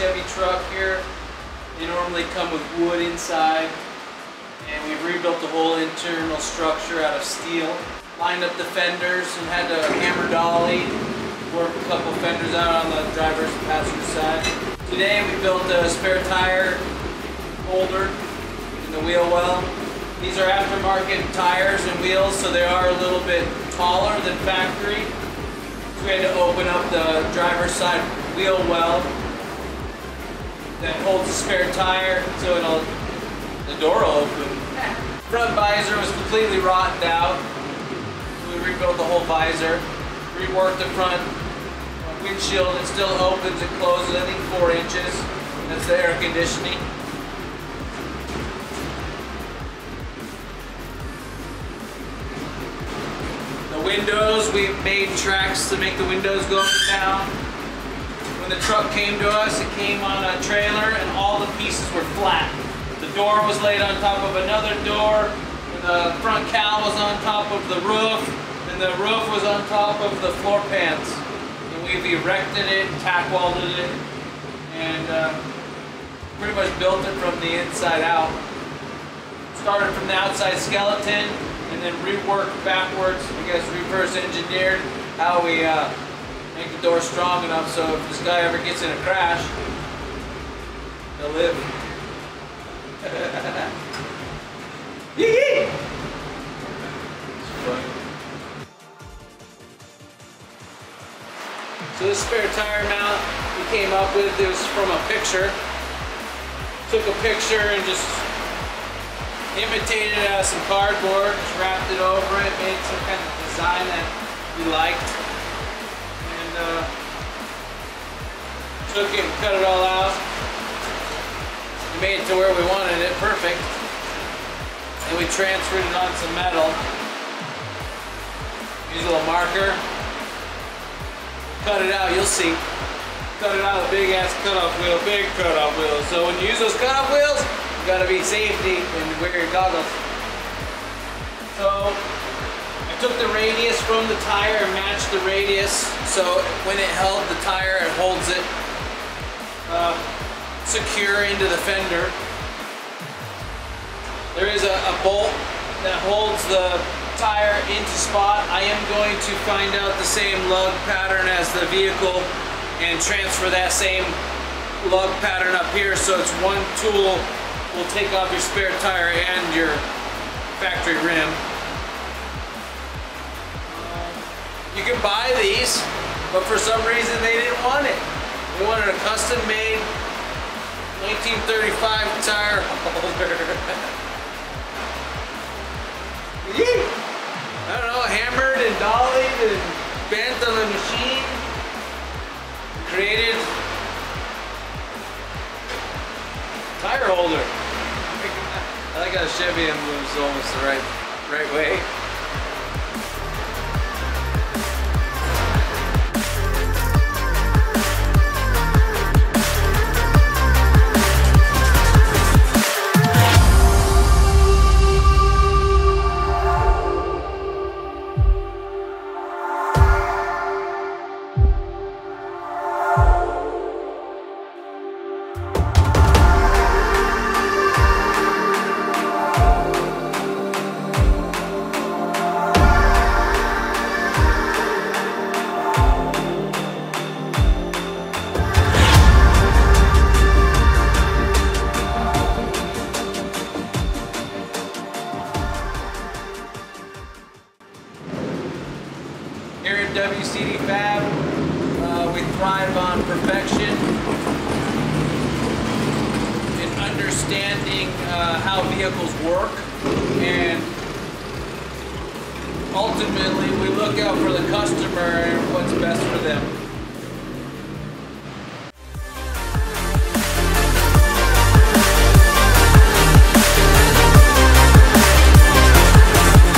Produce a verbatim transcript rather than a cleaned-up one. Chevy truck here. They normally come with wood inside, and we've rebuilt the whole internal structure out of steel. Lined up the fenders and had to hammer dolly, work a couple fenders out on the driver's and passenger side. Today we built a spare tire holder in the wheel well. These are aftermarket tires and wheels, so they are a little bit taller than factory. So we had to open up the driver's side wheel well that holds the spare tire, so it'll the door will open. Front visor was completely rotted out. We rebuilt the whole visor, reworked the front windshield. It still opens and closes, I think four inches. That's the air conditioning. The windows, we made tracks to make the windows go up and down. When the truck came to us, it came on a trailer and all the pieces were flat. The door was laid on top of another door. The front cowl was on top of the roof, and the roof was on top of the floor pans. And we've erected it, tack welded it, and uh, pretty much built it from the inside out. Started from the outside skeleton, and then reworked backwards. I guess reverse engineered how we uh, make the door strong enough so if this guy ever gets in a crash, he'll live. Yee-hee! So this spare tire mount we came up with, it was from a picture. Took a picture and just imitated uh, some cardboard, just wrapped it over it, made some kind of design that we liked. And uh, took it and cut it all out. We made it to where we wanted it, perfect. And we transferred it on some metal. Use a little marker. Cut it out, you'll see. Cut it out, a big ass cutoff wheel, big cutoff wheel. So when you use those cutoff wheels, you gotta be safety and wear your goggles. So I took the radius from the tire and matched the radius. So when it held the tire, it holds it uh, secure into the fender. There is a, a bolt that holds the tire into spot. I am going to find out the same lug pattern as the vehicle and transfer that same lug pattern up here, so it's one tool will take off your spare tire and your factory rim. You can buy these, but for some reason they didn't want it. They wanted a custom made nineteen thirty-five tire holder. I don't know, hammered and dollied and bent on the machine. Created tire holder. I like how Chevy emblem's almost the right, right way. Here at W C D Fab, uh, we thrive on perfection and understanding uh, how vehicles work, and ultimately we look out for the customer and what's best for them.